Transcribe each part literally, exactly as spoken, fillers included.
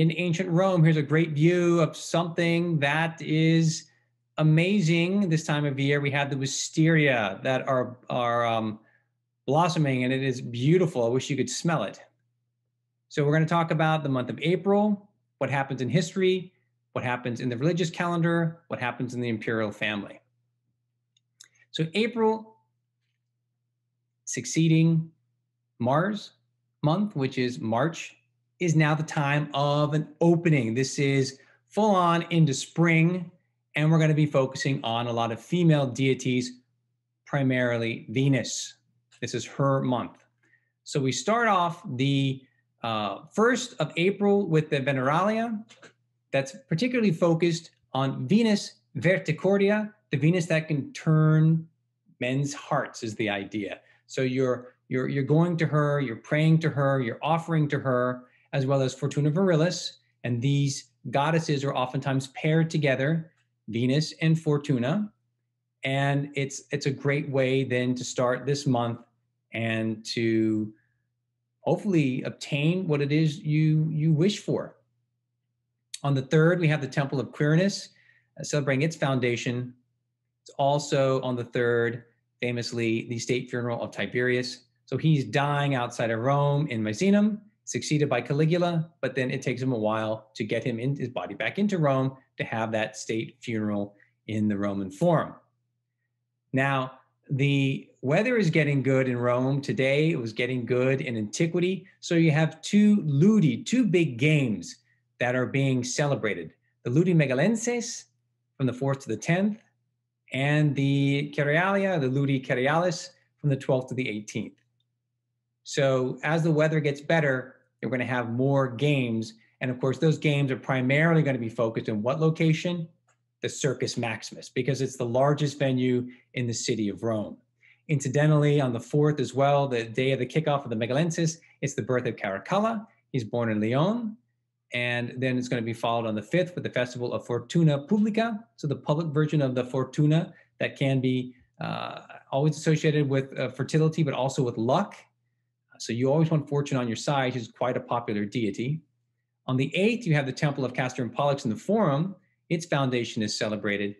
in ancient Rome. Here's a great view of something that is amazing this time of year. We have the wisteria that are, are um, blossoming, and it is beautiful. I wish you could smell it. So we're going to talk about the month of April, what happens in history, what happens in the religious calendar, what happens in the imperial family. So April, succeeding Mars month, which is March, is now the time of an opening. This is full on into spring, and we're going to be focusing on a lot of female deities, primarily Venus. This is her month. So we start off the uh, first of April with the Veneralia. That's particularly focused on Venus Verticordia, the Venus that can turn men's hearts is the idea. So you're, you're, you're going to her, you're praying to her, you're offering to her, as well as Fortuna Virilis. And these goddesses are oftentimes paired together, Venus and Fortuna. And it's, it's a great way then to start this month and to hopefully obtain what it is you, you wish for. On the third, we have the Temple of Quirinus, uh, celebrating its foundation. It's also on the third, famously, the state funeral of Tiberius. So he's dying outside of Rome in Misenum, succeeded by Caligula, but then it takes him a while to get him in his body back into Rome to have that state funeral in the Roman Forum. Now, the weather is getting good in Rome today. It was getting good in antiquity. So you have two Ludi, two big games that are being celebrated. The Ludi Megalenses from the fourth to the tenth, and the Cerealia, the Ludi Cerialis, from the twelfth to the eighteenth. So as the weather gets better, you're gonna have more games. And of course, those games are primarily gonna be focused in what location? The Circus Maximus, because it's the largest venue in the city of Rome. Incidentally, on the fourth as well, the day of the kickoff of the Megalenses, it's the birth of Caracalla. He's born in Lyon. And then it's going to be followed on the fifth with the festival of Fortuna Publica, so the public version of the Fortuna that can be uh, always associated with uh, fertility, but also with luck. So you always want fortune on your side. She's quite a popular deity. On the eighth, you have the Temple of Castor and Pollux in the Forum. Its foundation is celebrated.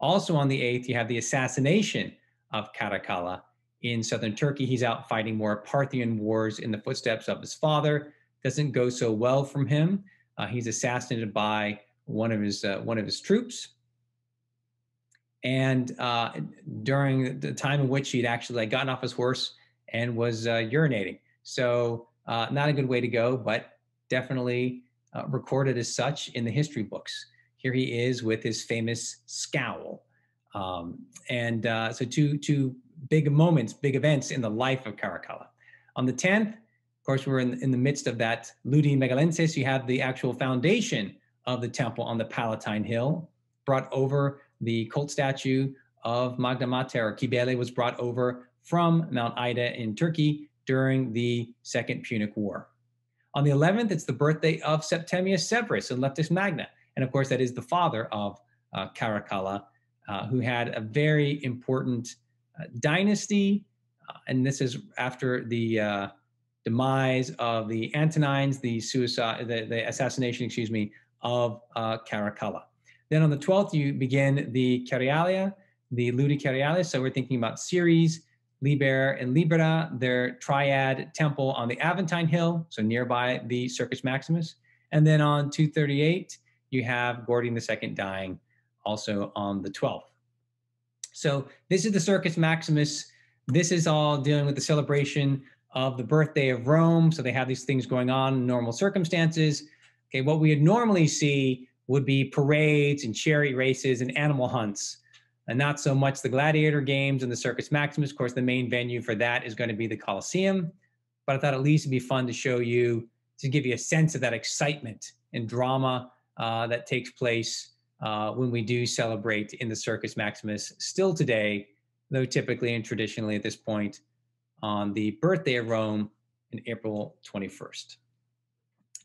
Also on the eighth, you have the assassination of Caracalla in southern Turkey. He's out fighting more Parthian wars in the footsteps of his father. Doesn't go so well from him. Uh, he's assassinated by one of his uh, one of his troops. And uh, during the time in which he'd actually like gotten off his horse and was uh, urinating. So uh, not a good way to go, but definitely uh, recorded as such in the history books. Here he is with his famous scowl. Um, and uh, so two, two big moments, big events in the life of Caracalla. On the tenth, of course, we're in, in the midst of that Ludi Megalenses. You have the actual foundation of the temple on the Palatine Hill, brought over. The cult statue of Magna Mater, or Cybele, was brought over from Mount Ida in Turkey during the Second Punic War. On the eleventh, it's the birthday of Septimius Severus and Leptis Magna. And of course, that is the father of uh, Caracalla, uh, who had a very important uh, dynasty. Uh, and this is after the... Uh, demise of the Antonines, the suicide, the, the assassination, excuse me, of uh, Caracalla. Then on the twelfth, you begin the Cerealia, the Ludi Cerialis. So we're thinking about Ceres, Liber, and Libera, their triad temple on the Aventine Hill, so nearby the Circus Maximus. And then on two thirty-eight, you have Gordian the Second dying, also on the twelfth. So this is the Circus Maximus. This is all dealing with the celebration of the birthday of Rome. So they have these things going on in normal circumstances. Okay, what we would normally see would be parades and chariot races and animal hunts, and not so much the gladiator games and the Circus Maximus. Of course, the main venue for that is going to be the Colosseum, but I thought at least it'd be fun to show you, to give you a sense of that excitement and drama uh, that takes place uh, when we do celebrate in the Circus Maximus still today, though typically and traditionally at this point, on the birthday of Rome in April twenty-first.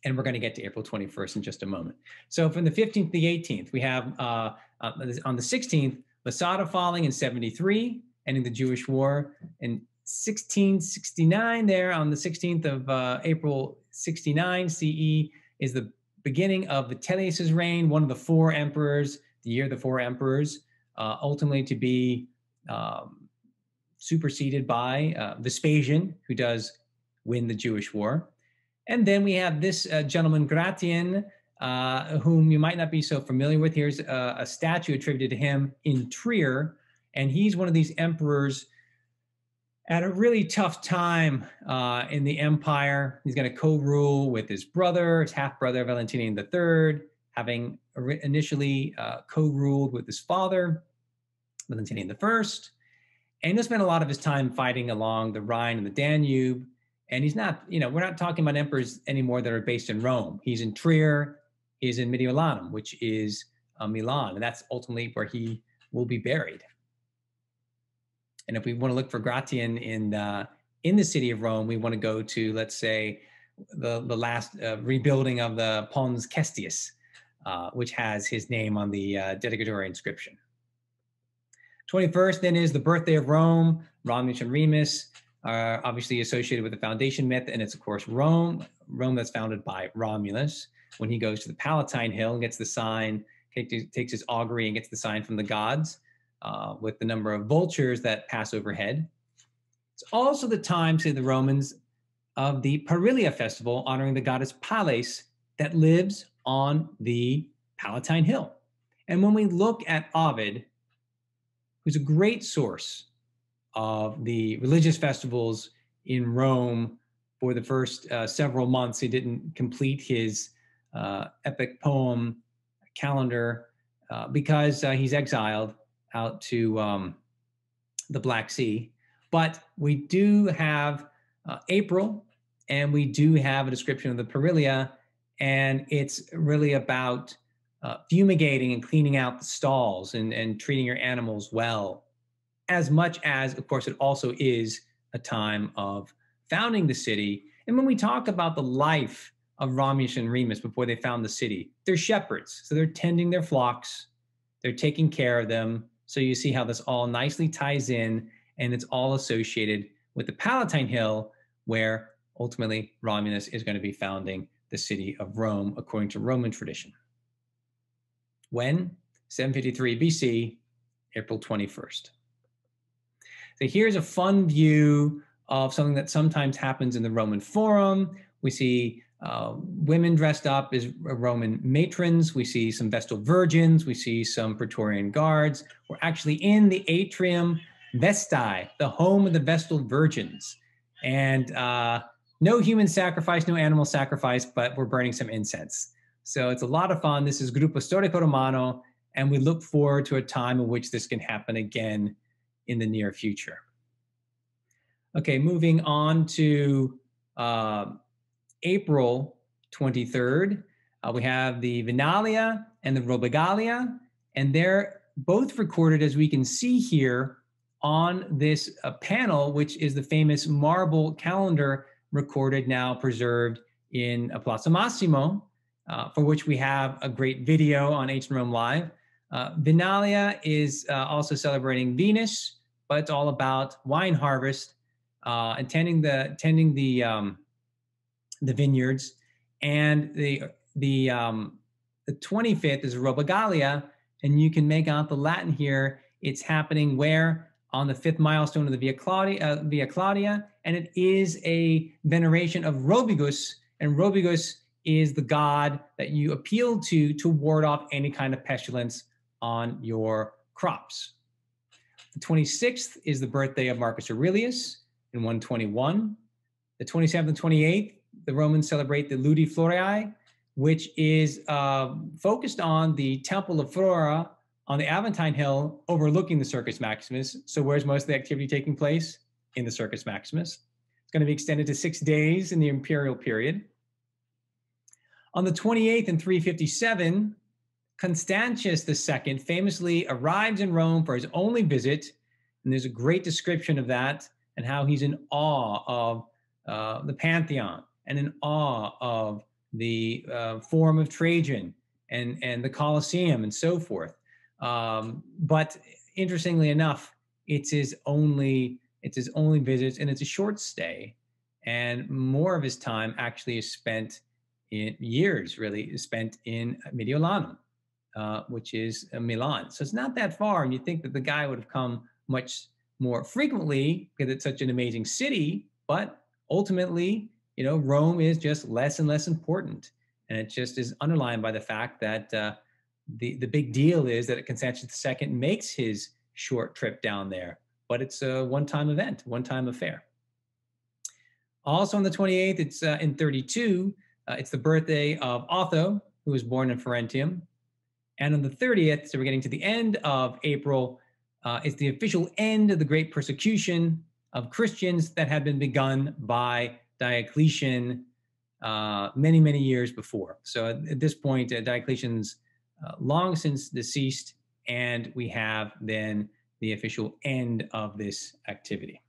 And we're going to get to April twenty-first in just a moment. So from the fifteenth to the eighteenth, we have uh, uh, on the sixteenth, Masada falling in seventy-three, ending the Jewish War. In sixteen sixty-nine there, on the sixteenth of uh, April sixty-nine C E, is the beginning of Vitellius's reign, one of the four emperors, the year of the four emperors, uh, ultimately to be um, superseded by uh, Vespasian, who does win the Jewish War. And then we have this uh, gentleman, Gratian, uh, whom you might not be so familiar with. Here's a, a statue attributed to him in Trier, and he's one of these emperors at a really tough time uh, in the empire. He's going to co-rule with his brother, his half-brother, Valentinian the third, having initially uh, co-ruled with his father, Valentinian I. And he'll spend a lot of his time fighting along the Rhine and the Danube. And he's not, you know, we're not talking about emperors anymore that are based in Rome. He's in Trier, he's in Mediolanum, which is uh, Milan. And that's ultimately where he will be buried. And if we want to look for Gratian in uh, in the city of Rome, we want to go to, let's say, the, the last uh, rebuilding of the Pons Cestius, uh, which has his name on the uh, dedicatory inscription. twenty-first then is the birthday of Rome. Romulus and Remus are obviously associated with the foundation myth, and it's, of course, Rome. Rome that's founded by Romulus. When he goes to the Palatine Hill and gets the sign, takes his augury and gets the sign from the gods, Uh, with the number of vultures that pass overhead. It's also the time, say the Romans, of the Parilia festival, honoring the goddess Pales that lives on the Palatine Hill. And when we look at Ovid, who's a great source of the religious festivals in Rome for the first uh, several months, he didn't complete his uh, epic poem calendar uh, because uh, he's exiled out to um, the Black Sea. But we do have uh, April, and we do have a description of the Parilia, and it's really about uh, fumigating and cleaning out the stalls and, and treating your animals well, as much as, of course, it also is a time of founding the city. And when we talk about the life of Romulus and Remus before they found the city, they're shepherds, so they're tending their flocks, they're taking care of them. So you see how this all nicely ties in, and it's all associated with the Palatine Hill, where ultimately Romulus is going to be founding the city of Rome, according to Roman tradition. When? seven fifty-three B C, April twenty-first. So here's a fun view of something that sometimes happens in the Roman Forum. We see Uh, women dressed up as Roman matrons. We see some Vestal virgins. We see some Praetorian guards. We're actually in the atrium Vestae, the home of the Vestal virgins. And uh, no human sacrifice, no animal sacrifice, but we're burning some incense. So it's a lot of fun. This is Gruppo Storico Romano, and we look forward to a time in which this can happen again in the near future. Okay, moving on to uh, April twenty-third, uh, we have the Vinalia and the Robigalia, and they're both recorded, as we can see here, on this uh, panel, which is the famous marble calendar recorded, now preserved in Palazzo Massimo, uh, for which we have a great video on Ancient Rome Live. Uh, Vinalia is uh, also celebrating Venus, but it's all about wine harvest, uh, and tending the, tending the um, the vineyards. And the the um the twenty-fifth is Robigalia, and you can make out the Latin here. It's happening where? On the fifth milestone of the Via Claudia, uh, Via Claudia, and it is a veneration of Robigus, and Robigus is the god that you appeal to to ward off any kind of pestilence on your crops. The twenty-sixth is the birthday of Marcus Aurelius in one twenty-one. The twenty-seventh and twenty-eighth, the Romans celebrate the Ludi Florii, which is uh, focused on the Temple of Flora on the Aventine Hill overlooking the Circus Maximus. So where's most of the activity taking place? In the Circus Maximus. It's going to be extended to six days in the imperial period. On the twenty-eighth and three fifty-seven, Constantius the second famously arrives in Rome for his only visit, and there's a great description of that and how he's in awe of uh, the Pantheon, and in awe of the uh, Forum of Trajan and, and the Colosseum and so forth. Um, but interestingly enough, it's his only, it's his only visits, and it's a short stay. And more of his time actually is spent in years really spent in Mediolanum, uh, which is uh, Milan. So it's not that far, and you think that the guy would have come much more frequently because it's such an amazing city, but ultimately, you know, Rome is just less and less important. And it just is underlined by the fact that uh, the, the big deal is that Constantius the Second makes his short trip down there, but it's a one-time event, one-time affair. Also on the twenty-eighth, it's uh, in thirty-two, uh, it's the birthday of Otho, who was born in Ferentum. And on the thirtieth, so we're getting to the end of April, uh, it's the official end of the great persecution of Christians that had been begun by Diocletian uh, many, many years before. So at, at this point, uh, Diocletian's uh, long since deceased, and we have then the official end of this activity.